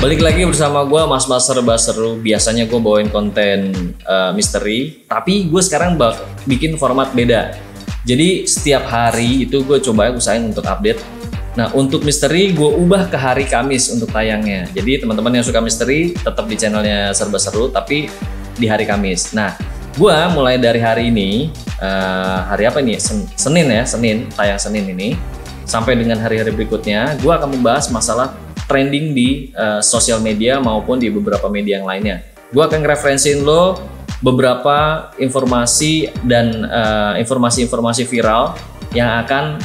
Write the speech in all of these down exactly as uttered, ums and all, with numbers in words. Balik lagi bersama gue, mas-mas Serba Seru. Biasanya gue bawain konten uh, misteri, tapi gue sekarang bak bikin format beda. Jadi setiap hari itu gue coba usahain untuk update. Nah, untuk misteri gue ubah ke hari Kamis untuk tayangnya. Jadi teman-teman yang suka misteri tetap di channelnya Serba Seru, tapi di hari Kamis. Nah, gue mulai dari hari ini, uh, hari apa ini? Sen Senin ya, Senin, tayang Senin ini. Sampai dengan hari-hari berikutnya, gue akan membahas masalah trending di uh, sosial media maupun di beberapa media yang lainnya. Gue akan referensiin lo beberapa informasi dan informasi-informasi uh, viral yang akan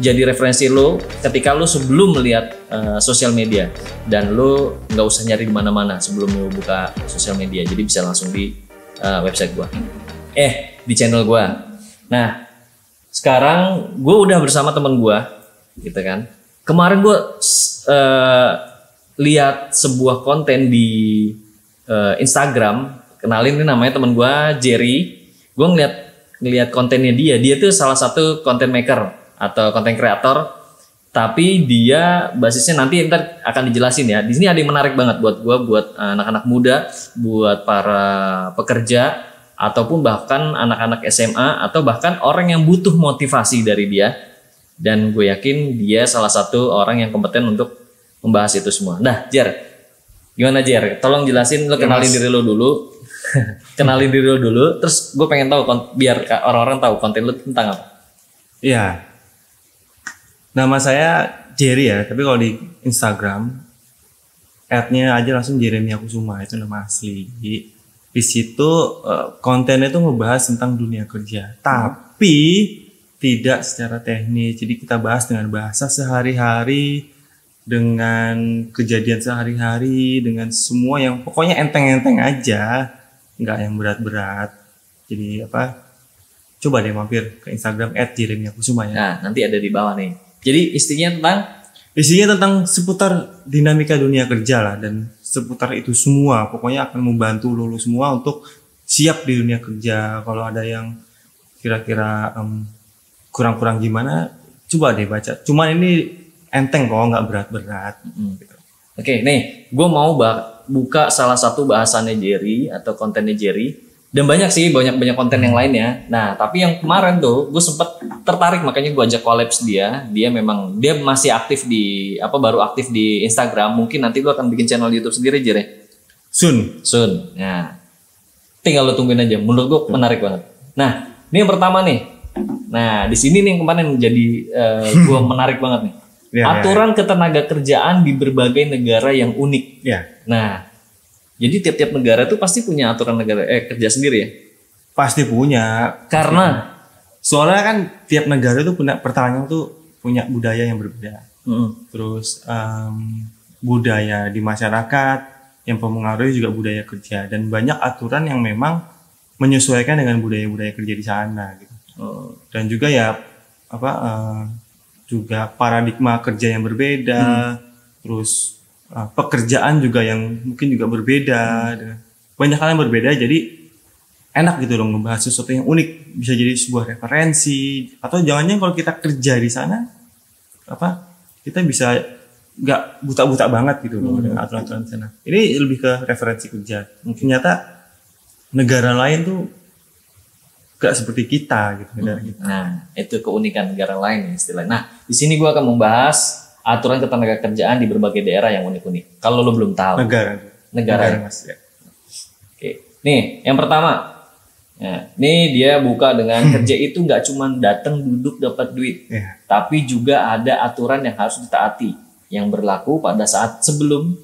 jadi referensi lo ketika lo sebelum melihat uh, sosial media, dan lo nggak usah nyari di mana-mana sebelum lo buka sosial media. Jadi bisa langsung di uh, website gue, eh di channel gue. Nah, sekarang gue udah bersama temen gue, gitu kan? Kemarin gue uh, lihat sebuah konten di uh, Instagram. Kenalin, ini namanya temen gue, Jerry. Gue ngeliat, ngeliat kontennya dia. Dia tuh salah satu content maker atau content creator. Tapi dia basisnya nanti ntar akan dijelasin ya. Di sini ada yang menarik banget buat gue, buat anak-anak muda, buat para pekerja, ataupun bahkan anak-anak S M A, atau bahkan orang yang butuh motivasi dari dia. Dan gue yakin dia salah satu orang yang kompeten untuk membahas itu semua. Nah, Jer, gimana Jer? Tolong jelasin, lo kenalin ya, diri lo dulu. Kenalin diri lo dulu. Terus gue pengen tahu, biar orang-orang tahu konten lo tentang apa. Iya. Nama saya Jerry ya, tapi kalau di Instagram ad-nya aja langsung Jerry Miyakusuma, itu nama asli. Di situ kontennya itu ngebahas tentang dunia kerja, hmm. tapi tidak secara teknis. Jadi kita bahas dengan bahasa sehari-hari, dengan kejadian sehari-hari, dengan semua yang pokoknya enteng-enteng aja, nggak yang berat-berat. Jadi apa? Coba deh mampir ke Instagram et jerry miyakusuma ya. Nah, nanti ada di bawah nih. Jadi istinya tentang isinya tentang seputar dinamika dunia kerja lah, dan seputar itu semua. Pokoknya akan membantu lo semua untuk siap di dunia kerja. Kalau ada yang kira-kira um, kurang-kurang gimana, coba deh baca. Cuman ini enteng kok, nggak berat-berat. Hmm. Oke, nih gue mau buka salah satu bahasannya Jerry atau kontennya Jerry. Dan banyak sih, banyak-banyak konten yang lainnya. Nah, tapi yang kemarin tuh gue sempet tertarik, makanya gue ajak collabs dia. Dia memang, dia masih aktif di, apa baru aktif di Instagram. Mungkin nanti gue akan bikin channel YouTube sendiri, Jerry. Soon. Soon, nah. Tinggal lo tungguin aja, menurut gue menarik banget. Nah, ini yang pertama nih. Nah, di sini nih kemarin jadi uh, gue menarik banget nih. Ya, aturan ya, ya. ketenaga kerjaan di berbagai negara yang unik. Ya. Nah, jadi tiap-tiap negara tuh pasti punya aturan negara eh, kerja sendiri ya? Pasti punya. Karena? Soalnya kan tiap negara tuh punya pertanyaan tuh punya budaya yang berbeda. Mm. Terus um, budaya di masyarakat yang mempengaruhi juga budaya kerja, dan banyak aturan yang memang menyesuaikan dengan budaya-budaya kerja di sana gitu. Dan juga ya apa uh, juga paradigma kerja yang berbeda, hmm. terus uh, pekerjaan juga yang mungkin juga berbeda, hmm. banyak hal yang berbeda. Jadi enak gitu dong ngebahas sesuatu yang unik, bisa jadi sebuah referensi. Atau jangan-jangan kalau kita kerja di sana apa kita bisa nggak buta-buta banget gitu loh, hmm. dengan aturan-aturan di sana. Ini lebih ke referensi kerja. Ternyata negara lain tuh gak seperti kita gitu, negara kita. Nah, itu keunikan negara lain ya istilahnya. Nah, di sini gue akan membahas aturan ketenagakerjaan di berbagai daerah yang unik-unik. Kalau lo belum tahu. Negara. Negara, negara mas ya. Oke, nih yang pertama. Nah, nih dia buka dengan kerja itu nggak cuma datang duduk dapat duit, yeah. tapi juga ada aturan yang harus ditaati, yang berlaku pada saat sebelum,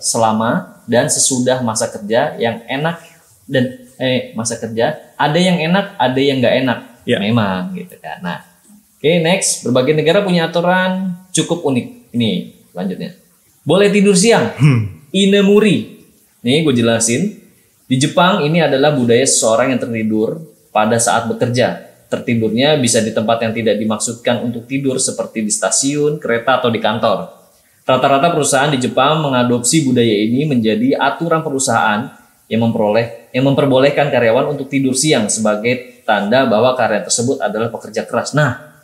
selama, dan sesudah masa kerja yang enak dan Eh, masa kerja, ada yang enak, ada yang nggak enak, ya. Memang gitu kan. Nah, oke okay, next, berbagai negara punya aturan cukup unik. Ini lanjutnya, boleh tidur siang, hmm. Inemuri. Nih gue jelasin, di Jepang ini adalah budaya seseorang yang tertidur pada saat bekerja. Tertidurnya bisa di tempat yang tidak dimaksudkan untuk tidur, seperti di stasiun, kereta, atau di kantor. Rata-rata perusahaan di Jepang mengadopsi budaya ini menjadi aturan perusahaan yang memperoleh yang memperbolehkan karyawan untuk tidur siang sebagai tanda bahwa karya tersebut adalah pekerja keras. Nah,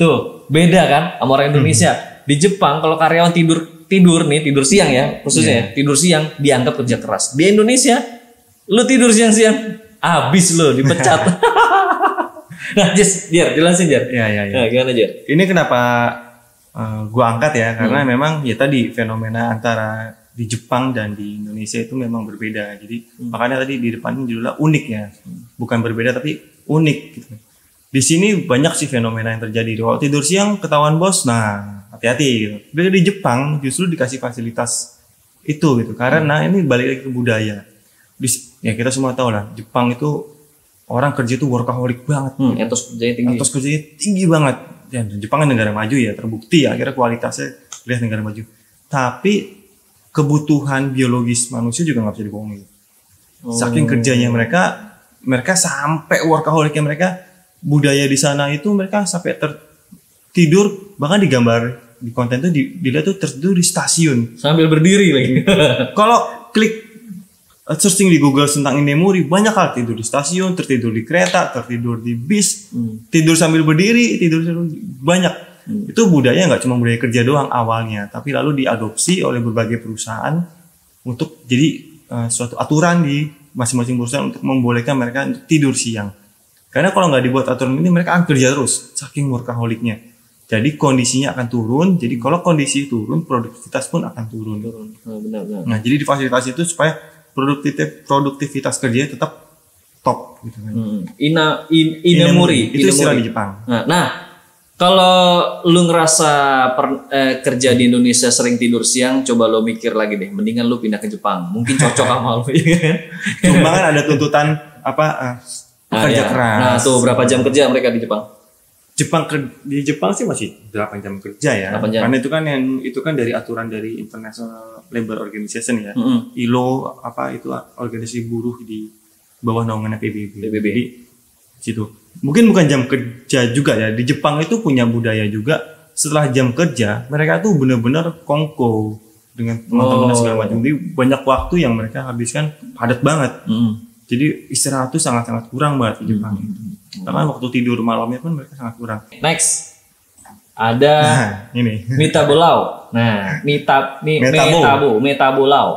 tuh beda kan sama orang Indonesia. Hmm. Di Jepang kalau karyawan tidur tidur nih, tidur siang ya khususnya, yeah. ya, tidur siang dianggap kerja keras. Di Indonesia lu tidur siang-siang habis lu dipecat. Nah Jess, Jer, jelasin Jer. Ya, ya, ya. Nah, gimana Jer? Ini kenapa uh, gua angkat ya, karena hmm. memang ya tadi fenomena antara di Jepang dan di Indonesia itu memang berbeda. Jadi hmm. makanya tadi di depannya judulnya unik ya, bukan berbeda tapi unik gitu. Di sini banyak sih fenomena yang terjadi. Kalau tidur siang ketahuan bos, nah hati-hati gitu. Dari di Jepang justru dikasih fasilitas itu gitu. Karena hmm. ini balik lagi ke budaya. Di, ya kita semua tahu lah, Jepang itu orang kerja itu workaholic banget. Hmm, etos kerjanya tinggi. Etos kerjanya tinggi banget. Dan Jepang kan negara maju ya, terbukti ya. Akhirnya kualitasnya lihat negara maju. Tapi kebutuhan biologis manusia juga nggak bisa dibohongi. Oh. Saking kerjanya mereka, mereka sampai workaholicnya mereka. Budaya di sana itu mereka sampai tertidur, bahkan digambar di konten itu di, dilihat tuh tertidur di stasiun sambil berdiri lagi. Kalau klik searching di Google tentang Inemuri, banyak hal, tidur di stasiun, tertidur di kereta, tertidur di bis, hmm. tidur sambil berdiri, tidur banyak. Hmm. Itu budaya nggak cuma budaya kerja doang awalnya, tapi lalu diadopsi oleh berbagai perusahaan untuk jadi uh, suatu aturan di masing-masing perusahaan untuk membolehkan mereka untuk tidur siang. Karena kalau nggak dibuat aturan ini mereka akan kerja terus, saking workaholicnya. Jadi kondisinya akan turun. Jadi kalau kondisi turun, produktivitas pun akan turun. turun. Nah, benar, benar. Nah, jadi difasilitasi itu supaya produktivitas produktivitas kerjanya tetap top. Gitu kan. Hmm. Ina, in, Inemuri. Inemuri itu istilah di Jepang. Nah, nah kalau lu ngerasa per, eh, kerja di Indonesia sering tidur siang, coba lu mikir lagi deh. Mendingan lu pindah ke Jepang. Mungkin cocok sama lu. Cuma kan ada tuntutan apa? Uh, Nah, kerja ya. keras. Nah, tuh berapa jam kerja mereka di Jepang? Jepang di Jepang sih masih delapan jam kerja ya. delapan jam. Karena itu kan yang itu kan dari aturan dari International Labor Organization ya. Mm-hmm. I L O apa itu organisasi buruh di bawah naungannya P B B. P B B. Jadi, situ. Mungkin bukan jam kerja juga ya. Di Jepang itu punya budaya juga, setelah jam kerja mereka tuh benar-benar kongko dengan teman-teman oh. segala macam. Jadi banyak waktu yang mereka habiskan padat banget. Mm. Jadi istirahat itu sangat-sangat kurang banget di Jepang. Hmm. Karena waktu tidur malamnya pun mereka sangat kurang. Next, ada nah, ini Metabo Law. Nah, metab, me, Metabo. Metabo, Metabo Law.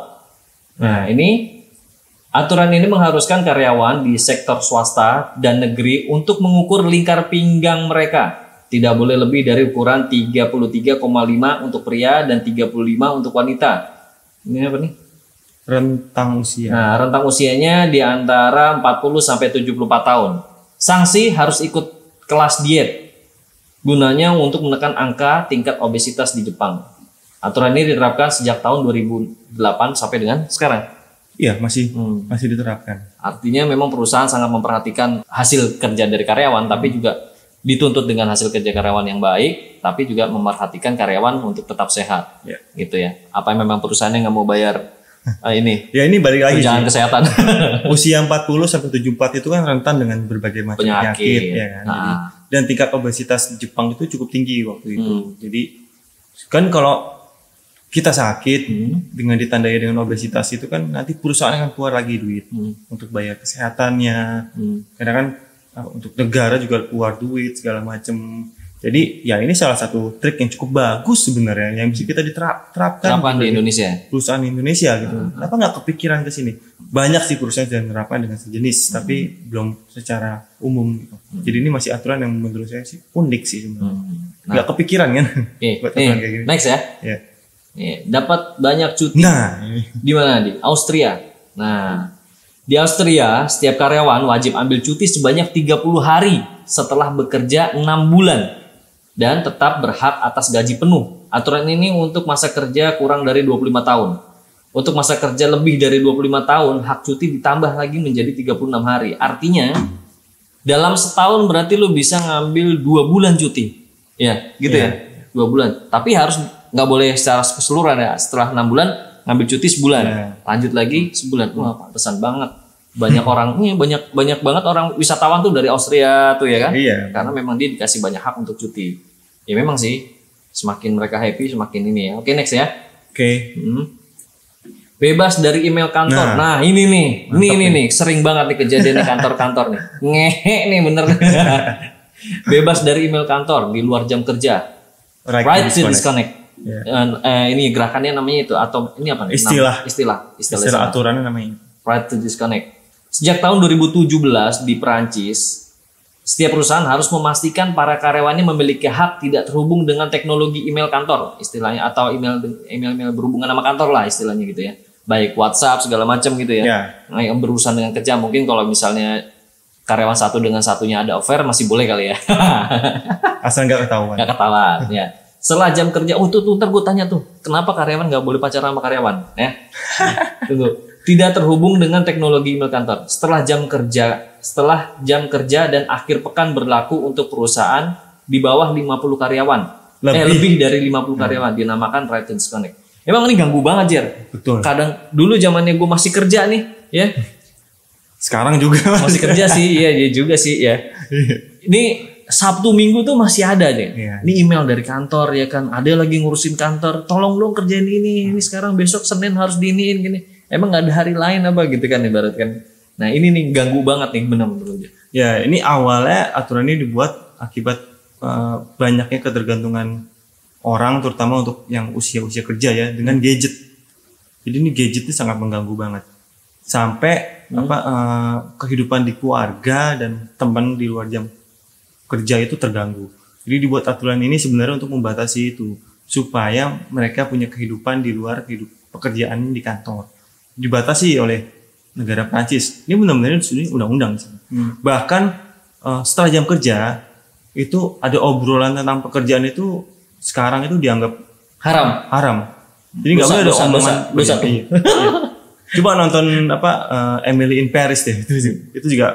Nah, ini aturan ini mengharuskan karyawan di sektor swasta dan negeri untuk mengukur lingkar pinggang mereka. Tidak boleh lebih dari ukuran tiga puluh tiga koma lima untuk pria dan tiga puluh lima untuk wanita. Ini apa nih? Rentang usia. Nah, rentang usianya di antara empat puluh sampai tujuh puluh empat tahun. Sanksi harus ikut kelas diet. Gunanya untuk menekan angka tingkat obesitas di Jepang. Aturan ini diterapkan sejak tahun dua ribu delapan sampai dengan sekarang. Iya, masih hmm. masih diterapkan. Artinya memang perusahaan sangat memperhatikan hasil kerja dari karyawan, tapi juga dituntut dengan hasil kerja karyawan yang baik, tapi juga memperhatikan karyawan untuk tetap sehat. Ya. Gitu ya. Apa memang perusahaannya nggak mau bayar? Ah, ini. Ya ini balik lagi jangan kesehatan. Usia empat puluh sampai tujuh puluh empat itu kan rentan dengan berbagai macam penyakit, penyakit ya kan. Nah. Jadi, dan tingkat obesitas di Jepang itu cukup tinggi waktu itu. Hmm. Jadi kan kalau kita sakit hmm. dengan ditandai dengan obesitas itu kan nanti perusahaan akan keluar lagi duit hmm. untuk bayar kesehatannya. Hmm. Karena kan untuk negara juga keluar duit segala macam. Jadi ya ini salah satu trik yang cukup bagus sebenarnya yang bisa kita diterapkan di Indonesia. Perusahaan Indonesia gitu. Hmm. Kenapa nggak kepikiran ke sini? Banyak sih perusahaan yang menerapkan dengan sejenis, hmm. tapi belum secara umum gitu. Hmm. Jadi ini masih aturan yang menurut saya sih unik sih sebenarnya. Hmm. Nah. Gak kepikiran kan? Okay. Buat aturan nih, kayak gini. Next ya. Yeah. Yeah. Dapat banyak cuti. Nah, di mana di Austria. Nah, di Austria setiap karyawan wajib ambil cuti sebanyak tiga puluh hari setelah bekerja enam bulan. Dan tetap berhak atas gaji penuh. Aturan ini untuk masa kerja kurang dari dua puluh lima tahun. Untuk masa kerja lebih dari dua puluh lima tahun, hak cuti ditambah lagi menjadi tiga puluh enam hari. Artinya, dalam setahun berarti lu bisa ngambil dua bulan cuti. Ya, gitu yeah. ya. dua bulan. Tapi harus nggak boleh secara keseluruhan ya. Setelah enam bulan, ngambil cuti sebulan. Yeah. Lanjut lagi sebulan. Wah, pantesan banget. Banyak orang, iya banyak banyak banget orang wisatawan tuh dari Austria tuh ya kan? Iya. Karena memang dia dikasih banyak hak untuk cuti. Ya memang sih, semakin mereka happy semakin ini ya. Oke next ya. Oke. Hmm. Bebas dari email kantor. Nah, nah ini nih, ini nih nih sering banget nih kejadian di kantor-kantor nih. Ngehe nih bener. Bebas dari email kantor di luar jam kerja. Right, right to disconnect. disconnect. Yeah. Uh, eh, ini gerakannya namanya itu atau ini apa nih? Istilah. Istilah. Istilah, istilah aturannya namanya. Right to disconnect. Sejak tahun dua ribu tujuh belas di Perancis, setiap perusahaan harus memastikan para karyawannya memiliki hak tidak terhubung dengan teknologi email kantor, istilahnya, atau email email email berhubungan sama kantor lah istilahnya gitu ya. Baik WhatsApp segala macam gitu ya. Yeah. Nah, yang berurusan dengan kerja, mungkin kalau misalnya karyawan satu dengan satunya ada affair masih boleh kali ya. Asal nggak ketahuan. Nggak ketahuan ya. Setelah jam kerja, oh tuh, tuh ntar gue tanya tuh, kenapa karyawan nggak boleh pacaran sama karyawan? Ya, tunggu. Tidak terhubung dengan teknologi email kantor. Setelah jam kerja, setelah jam kerja dan akhir pekan berlaku untuk perusahaan di bawah lima puluh karyawan. Lebih, eh, lebih dari lima puluh karyawan hmm. dinamakan right to disconnect. Emang ini ganggu banget, Jer. Betul. Kadang dulu zamannya gue masih kerja nih, ya. Sekarang juga masih kerja sih, iya, iya juga sih, ya. Ini Sabtu Minggu tuh masih ada nih. Iya. Ini email dari kantor ya kan. Ada lagi ngurusin kantor, tolong dong kerjain ini, ini sekarang, besok Senin harus diiniin gini. Emang gak ada hari lain apa gitu kan ibaratkan. Nah, ini nih ganggu banget nih benar-benar. Ya, ini awalnya aturan ini dibuat akibat uh, banyaknya ketergantungan orang, terutama untuk yang usia-usia kerja ya, dengan gadget. Jadi ini gadgetnya sangat mengganggu banget. Sampai hmm. apa uh, kehidupan di keluarga dan teman di luar jam kerja itu terganggu. Jadi dibuat aturan ini sebenarnya untuk membatasi itu, supaya mereka punya kehidupan di luar kehidup- pekerjaan di kantor. Dibatasi oleh negara Prancis. Ini benar-benar ini undang-undang. Hmm. Bahkan uh, setelah jam kerja itu ada obrolan tentang pekerjaan itu. Sekarang itu dianggap haram, haram. Jadi nggak boleh ada omongan dosa. Coba nonton apa uh, Emily in Paris deh. Itu, itu juga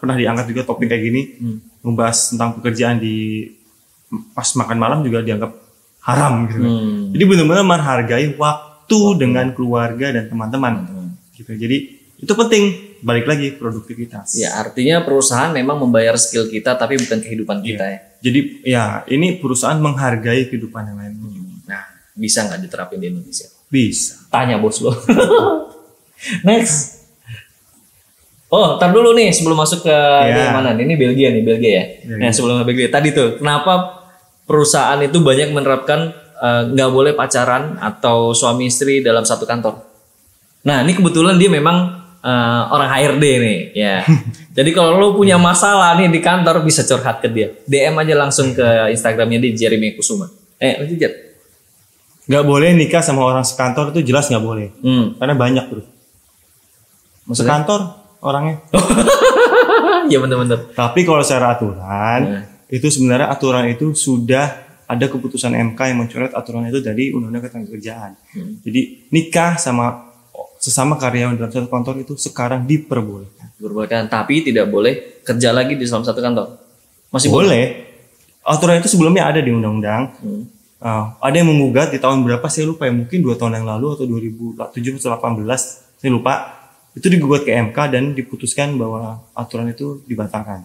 pernah diangkat juga topik kayak gini, hmm. membahas tentang pekerjaan di pas makan malam juga dianggap haram. Gitu. Hmm. Jadi benar-benar menghargai waktu oh. dengan keluarga dan teman-teman. Hmm. Gitu. Jadi itu penting. Balik lagi produktivitas. Ya, artinya perusahaan memang membayar skill kita tapi bukan kehidupan yeah. kita ya. Jadi ya ini perusahaan menghargai kehidupan yang lain. Hmm. Nah, bisa nggak diterapin di Indonesia? Bisa. Tanya bos lo. Next. Oh, tar dulu nih sebelum masuk ke yeah. mana? Ini Belgia nih, Belgia ya. Yeah, nah, yeah. sebelum Belgia tadi tuh, kenapa perusahaan itu banyak menerapkan nggak uh, boleh pacaran atau suami istri dalam satu kantor? Nah, ini kebetulan dia memang uh, orang H R D nih, ya. Jadi kalau lo punya masalah nih di kantor bisa curhat ke dia. D M aja langsung ke Instagramnya di Jerry Miyakusuma. Eh, lu jujur. Gak boleh nikah sama orang sekantor itu jelas gak boleh. Hmm. Karena banyak tuh. Maksudnya? Sekantor orangnya. Ya bener-bener. Tapi kalau secara aturan, nah. itu sebenarnya aturan itu sudah ada keputusan M K yang mencoret aturan itu dari Undang-Undang Ketenagakerjaan. Hmm. Jadi nikah sama sesama karyawan dalam satu kantor itu sekarang diperbolehkan. Diperbolehkan, tapi tidak boleh kerja lagi di dalam satu kantor. Masih boleh. boleh. Aturan itu sebelumnya ada di undang-undang. Hmm. Uh, ada yang menggugat di tahun berapa saya lupa, ya, mungkin dua tahun yang lalu atau dua ribu tujuh belas atau dua ribu delapan belas, saya lupa. Itu digugat ke M K dan diputuskan bahwa aturan itu dibatalkan.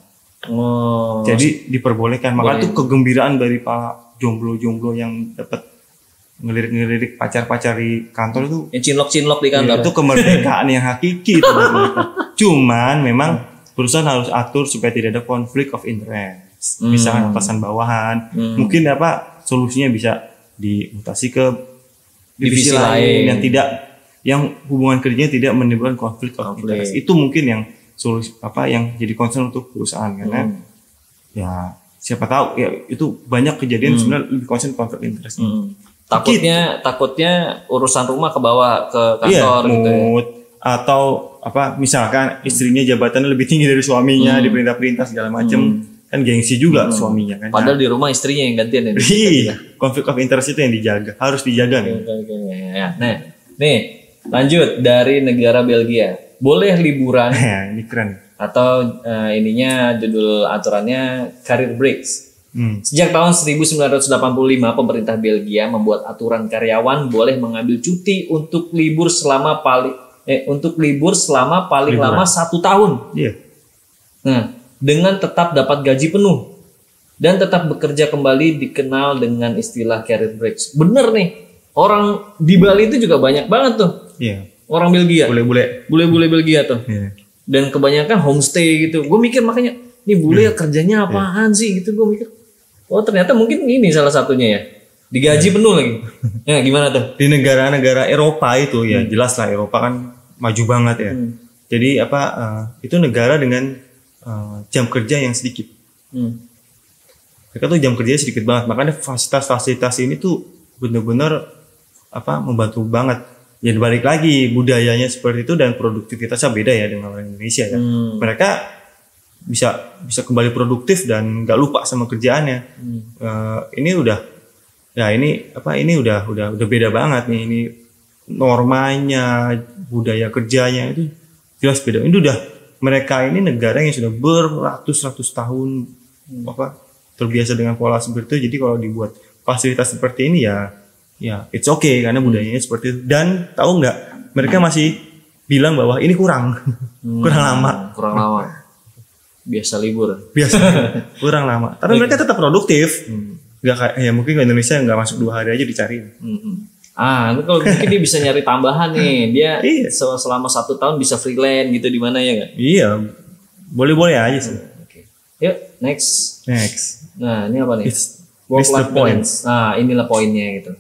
Oh. Jadi diperbolehkan. Maka itu kegembiraan dari para jomblo-jomblo yang dapat ngelirik-ngelirik pacar-pacar di kantor itu, yang cinlok-cinlok di kantor itu kemerdekaan yang hakiki itu. Cuman memang perusahaan harus atur supaya tidak ada konflik of interest. Hmm. Misalkan atasan bawahan, hmm. mungkin apa solusinya bisa dimutasi ke divisi, divisi lain, lain yang tidak, yang hubungan kerjanya tidak menimbulkan konflik of konflik. interest. Itu mungkin yang solusi apa yang jadi concern untuk perusahaan karena hmm. ya siapa tahu ya itu banyak kejadian hmm. sebenarnya lebih concern konflik interest. Hmm. Takutnya, gitu. takutnya urusan rumah ke bawah ke kantor yeah, gitu. Mood, atau apa misalkan istrinya jabatannya lebih tinggi dari suaminya, hmm. diperintah-perintah segala macam, hmm. kan gengsi juga hmm. suaminya kan. Padahal nah. di rumah istrinya yang gantian. Iya, konflik of interest itu yang dijaga, harus dijaga. Okay, okay, okay. Ya. Nah, nih lanjut dari negara Belgia, boleh liburan. Ini keren. Atau uh, ininya judul aturannya career breaks. Hmm. Sejak tahun seribu sembilan ratus delapan puluh lima pemerintah Belgia membuat aturan karyawan boleh mengambil cuti untuk libur selama paling eh, untuk libur selama paling Liburan. lama satu tahun. Yeah. Nah, dengan tetap dapat gaji penuh dan tetap bekerja kembali dikenal dengan istilah career breaks. Bener nih, orang di Bali itu juga banyak banget tuh. Yeah. Orang Belgia. Bule-bule. Bule-bule Belgia tuh. Yeah. Dan kebanyakan homestay gitu. Gue mikir makanya ini bule hmm. kerjanya apaan yeah. sih gitu gue mikir. Oh ternyata mungkin ini salah satunya ya. Digaji penuh lagi. Ya gimana tuh? Di negara-negara Eropa itu ya hmm. jelas lah, Eropa kan maju banget ya. Hmm. Jadi apa uh, itu negara dengan uh, jam kerja yang sedikit. Hmm. Mereka tuh jam kerjanya sedikit banget. Makanya fasilitas-fasilitas ini tuh benar-benar apa membantu banget. Ya balik lagi budayanya seperti itu dan produktivitasnya beda ya dengan orang Indonesia ya. Hmm. Mereka bisa bisa kembali produktif dan nggak lupa sama kerjaannya. Hmm. Uh, ini udah Nah ini apa ini udah udah udah beda banget nih, ini normanya, budaya kerjanya itu jelas beda. Ini udah mereka ini negara yang sudah beratus-ratus tahun apa terbiasa dengan pola seperti itu. Jadi kalau dibuat fasilitas seperti ini ya ya it's okay karena budayanya hmm. seperti itu. Dan tahu nggak mereka masih bilang bahwa ini kurang hmm. kurang lama kurang lama biasa libur biasa kurang lama. Tapi mereka tetap produktif. Hmm. Gak kayak ya mungkin Indonesia nggak masuk dua hari aja dicariin. Mm-hmm. Ah, kalau mungkin dia bisa nyari tambahan nih. Dia iya. selama satu tahun bisa freelance gitu di mana ya nggak? Iya, boleh-boleh aja sih. Hmm, Oke, okay. Yuk next. Next. Nah ini apa nih? Work-life balance. Nah inilah poinnya gitu.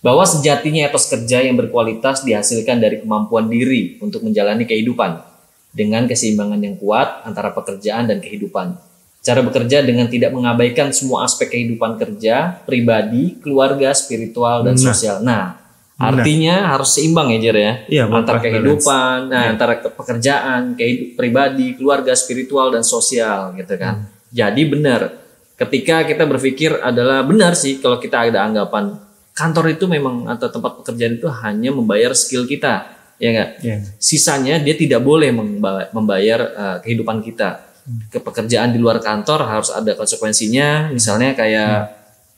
Bahwa sejatinya etos kerja yang berkualitas dihasilkan dari kemampuan diri untuk menjalani kehidupan dengan keseimbangan yang kuat antara pekerjaan dan kehidupan. Cara bekerja dengan tidak mengabaikan semua aspek kehidupan kerja, pribadi, keluarga, spiritual, dan nah. sosial. Nah, artinya nah. harus seimbang ya Jer ya? Iya, antara kehidupan, nah, ya. antara pekerjaan, kehidup, pribadi, keluarga, spiritual, dan sosial gitu kan. Hmm. Jadi benar, ketika kita berpikir adalah benar sih kalau kita ada anggapan kantor itu memang atau tempat pekerjaan itu hanya membayar skill kita. Ya nggak? Yeah. Sisanya dia tidak boleh membayar uh, kehidupan kita. Ke pekerjaan di luar kantor harus ada konsekuensinya, misalnya kayak hmm.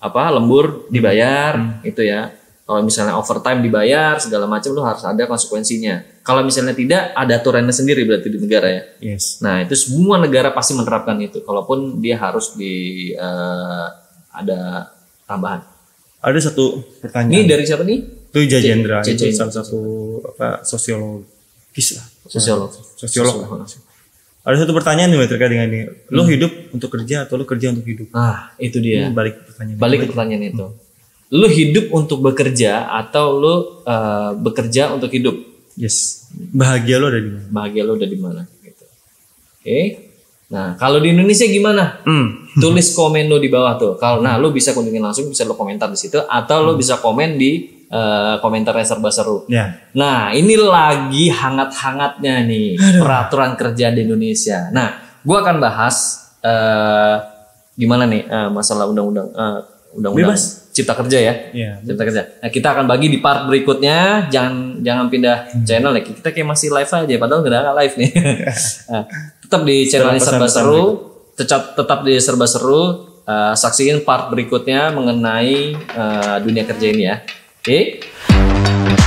apa lembur dibayar hmm. gitu ya. Kalau misalnya overtime dibayar segala macam, lu harus ada konsekuensinya. Kalau misalnya tidak, ada aturannya sendiri berarti di negara ya. Yes. Nah itu semua negara pasti menerapkan itu, kalaupun dia harus di uh, ada tambahan. Ada satu pertanyaan. Ini dari siapa nih? Itu Jajendra, itu salah satu apa sosiologis lah. Sosiolog. Sosiolog. Ada satu pertanyaan nih terkait dengan ini. Lo hmm. hidup untuk kerja atau lo kerja untuk hidup? Ah, itu dia. Hmm, balik pertanyaan. Balik ke pertanyaan itu. Hmm. Lo hidup untuk bekerja atau lo uh, bekerja untuk hidup? Yes. Bahagia lo ada di mana? Bahagia lo ada di mana? Gitu. Oke. Okay. Nah, kalau di Indonesia gimana? Hmm. Tulis komen lo di bawah tuh. Kalau nah lo bisa kunjungin langsung, bisa lo komentar di situ atau hmm. lo bisa komen di Uh, komentarnya Serba Seru. Yeah. Nah, ini lagi hangat-hangatnya nih Aduh. peraturan kerja di Indonesia. Nah, gue akan bahas uh, gimana nih uh, masalah undang-undang uh, undang-undang Bebas. Cipta Kerja ya. Yeah. Cipta Kerja. Nah, kita akan bagi di part berikutnya. Jangan jangan pindah hmm. channel lagi. Kita kayak masih live aja, padahal nggak live nih. Nah, tetap di channelnya Serba Seru. Tetap tetap di Serba Seru. Uh, saksikan part berikutnya mengenai uh, dunia kerja ini ya. Okay.